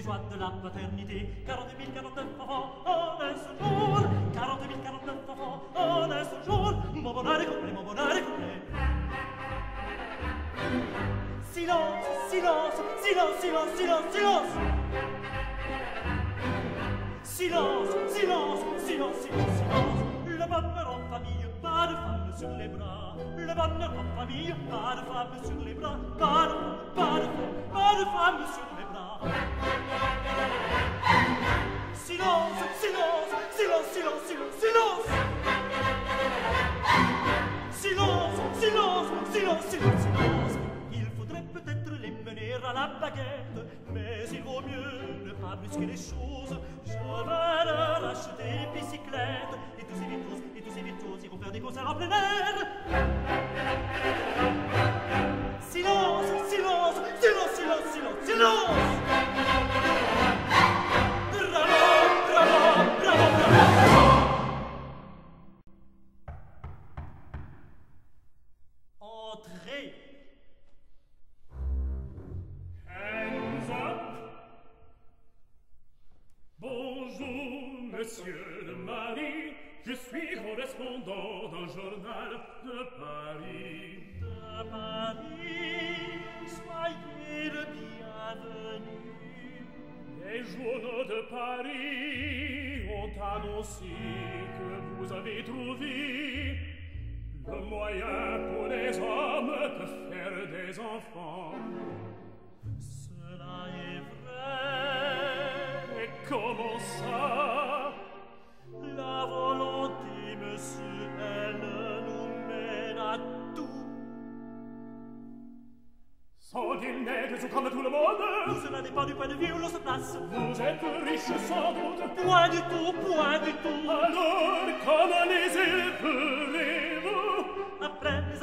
les joies de la paternité. 40 049 enfants en un seul jour. 40 049 enfants en un seul jour. Mon bonheur est complet. Silence, silence, silence, silence, silence, silence. Silence, silence, silence, silence, silence. Le bonheur en famille, pas de femmes sur les bras. Le bonheur en famille, pas de femmes sur les bras. Pas de femmes sur les bras. Silence, silence, silence, silence, silence, silence. Silence, silence, silence, silence, silence. Il faudrait peut-être les mener à la baguette, mais il vaut mieux ne pas brusquer les choses. Je vais leur acheter une bicyclette, et tous et tous iront faire des concerts en plein air. Silence, silence, silence, silence, silence, silence. Bravo, bravo, bravo, bravo. Entrez. Hands up. Bonjour, monsieur de Marie. Je suis correspondant d'un journal de Paris. De Paris, soyez le bienvenu. Les journaux de Paris ont annoncé que vous avez trouvé le moyen pour les hommes de faire des enfants. Cela est vrai. Et comment ça? La volonté, monsieur, elle nous mène à tout. Sont ils nègres ou comme tout le monde? Tout cela dépend du point de vue où l'on se place. Vous êtes riches sans doute. Point du tout, point du tout. Alors, comment les éleverez-vous? Après les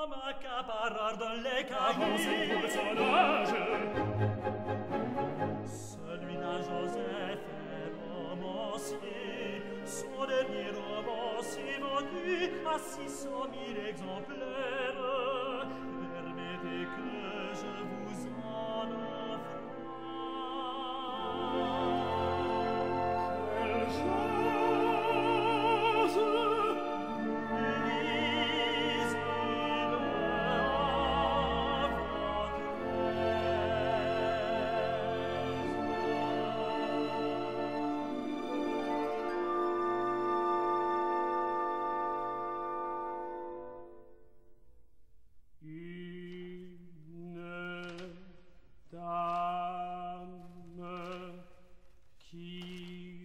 Comme un caparard dans les cahiers. Avancez, personnage. Celui d'un Joseph est romancier, son dernier roman s'est vendu à 600 000 exemplaires. Et que je vous en offre. Quelle chose!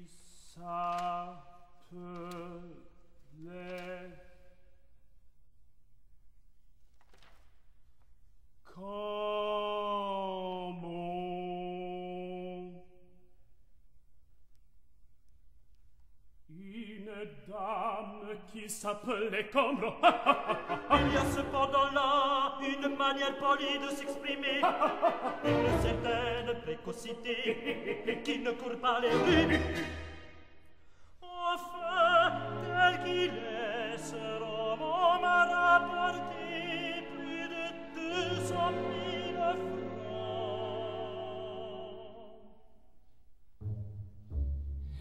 Lisez-le à votre aise. Qui s'appelait Cambron. Il y a cependant là une manière polie de s'exprimer, une certaine précocité qui ne court pas les rues. Enfin, tel qu'il est, ce roman m'a rapporté plus de 200 000 francs.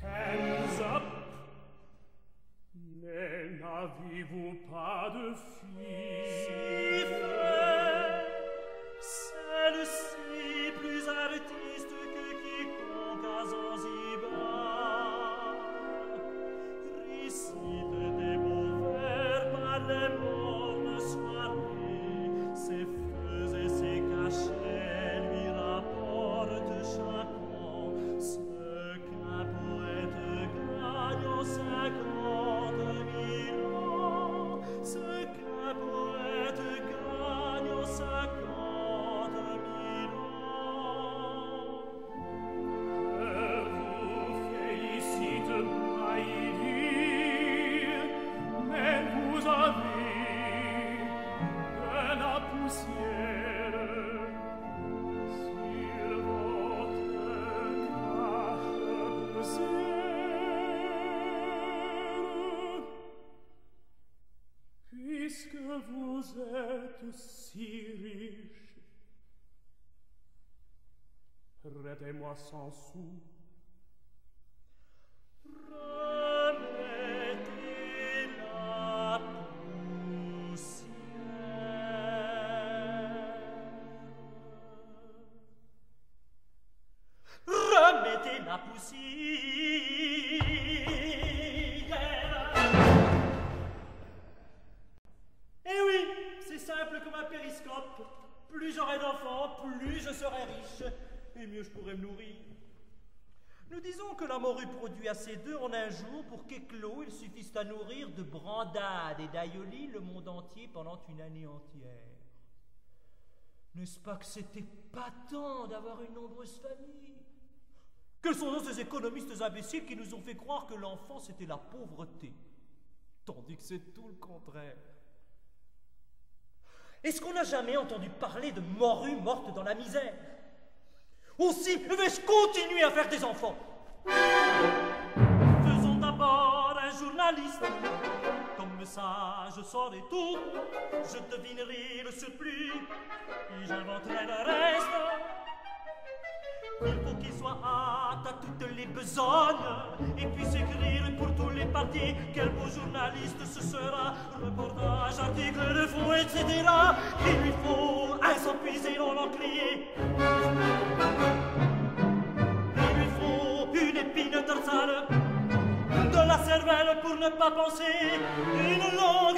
Hands up. Mais n'avez-vous pas de fille? Si fait, celle-ci est plus artiste que quiconque à Zanzibar. Récite des beaux vers par les mornes soirées. Ses feux et ses cachets lui rapportent chacun ce qu'un poète gagne en 50. Prêtez-moi 100 sous. Remettez la poussière. Remettez la poussière. Eh oui, c'est simple comme un périscope. Plus j'aurai d'enfants, plus je serai riche. Et mieux je pourrais me nourrir. Nous disons que la morue produit assez d'œufs en un jour pour qu'éclos, ils suffisent à nourrir de brandades et d'aïoli le monde entier pendant une année entière. N'est-ce pas que c'est épatant d'avoir une nombreuse famille? Quels sont donc ces économistes imbéciles qui nous ont fait croire que l'enfant c'était la pauvreté, tandis que c'est tout le contraire? Est-ce qu'on n'a jamais entendu parler de morues mortes dans la misère? Aussi, vais-je continuer à faire des enfants? Faisons d'abord un journaliste. Comme ça, je saurai tout. Je devinerai le surplus et j'inventerai le reste. Il faut qu'il soit apte à toutes les besognes et puisse écrire pour tous les partis. Quel beau journaliste ce sera! Reportage, article de fou, etc. Il lui faut un sang puisé dans l'encrier. De la cervelle pour ne pas penser, une longue